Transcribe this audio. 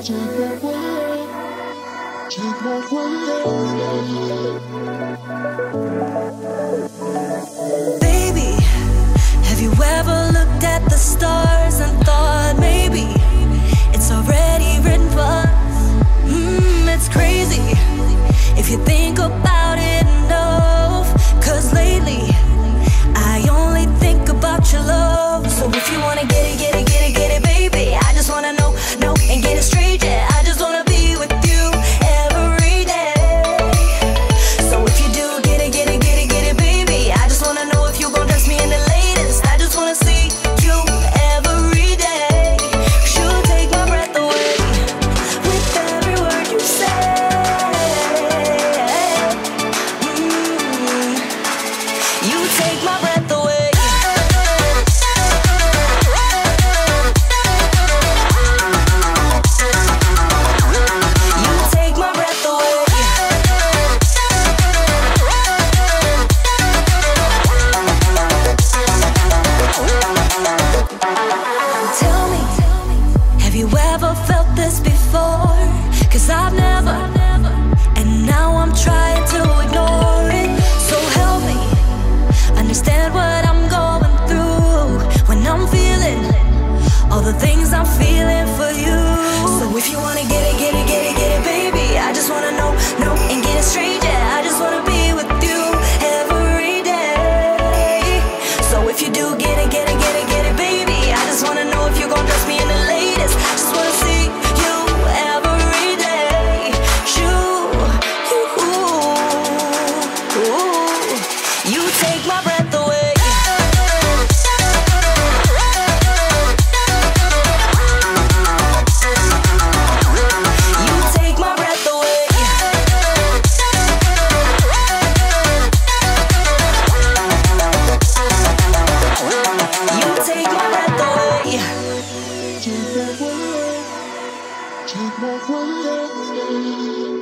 Baby, have you ever looked at the stars and thought maybe it's already written for us? It's crazy if you think about it enough, 'cause lately I only think about your love. So if you wanna get it, get it, get it, get it, baby, I just wanna know, know, and get it straight, yeah. I just wanna be with you every day. So if you do get it, get it, get it, get it, baby, I just wanna know if you gon' dress me in the latest. I just wanna see you every day. 'Cause you take my breath away with every word you say. You take my breath away. Take my breath away.